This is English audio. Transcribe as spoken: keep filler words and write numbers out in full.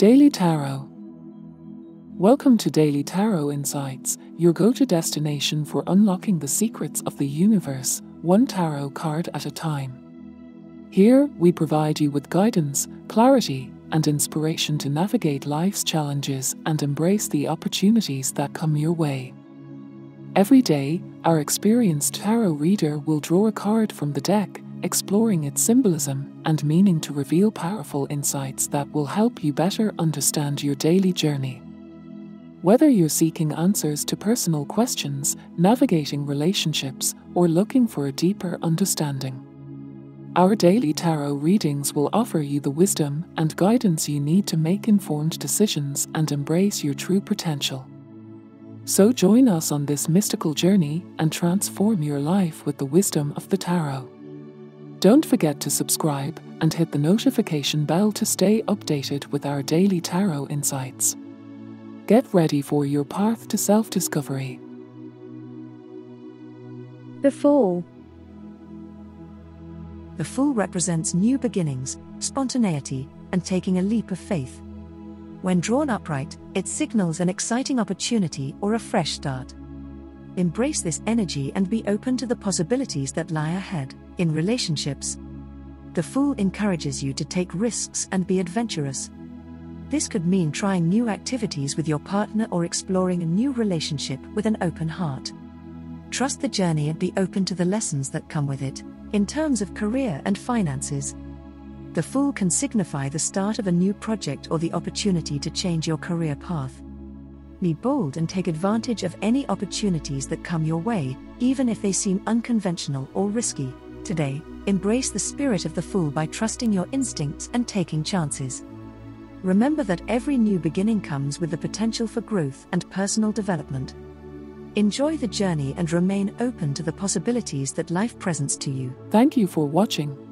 Daily Tarot. Welcome to Daily Tarot Insights, your go-to destination for unlocking the secrets of the universe, one tarot card at a time. Here, we provide you with guidance, clarity, and inspiration to navigate life's challenges and embrace the opportunities that come your way. Every day, our experienced tarot reader will draw a card from the deck, exploring its symbolism and meaning to reveal powerful insights that will help you better understand your daily journey. Whether you're seeking answers to personal questions, navigating relationships, or looking for a deeper understanding, our daily tarot readings will offer you the wisdom and guidance you need to make informed decisions and embrace your true potential. So join us on this mystical journey and transform your life with the wisdom of the tarot. Don't forget to subscribe and hit the notification bell to stay updated with our daily tarot insights. Get ready for your path to self-discovery. The Fool. The Fool represents new beginnings, spontaneity, and taking a leap of faith. When drawn upright, it signals an exciting opportunity or a fresh start. Embrace this energy and be open to the possibilities that lie ahead. In relationships, the Fool encourages you to take risks and be adventurous. This could mean trying new activities with your partner or exploring a new relationship with an open heart. Trust the journey and be open to the lessons that come with it. In terms of career and finances, the Fool can signify the start of a new project or the opportunity to change your career path. Be bold and take advantage of any opportunities that come your way, even if they seem unconventional or risky. Today, embrace the spirit of the Fool by trusting your instincts and taking chances. Remember that every new beginning comes with the potential for growth and personal development. Enjoy the journey and remain open to the possibilities that life presents to you. Thank you for watching.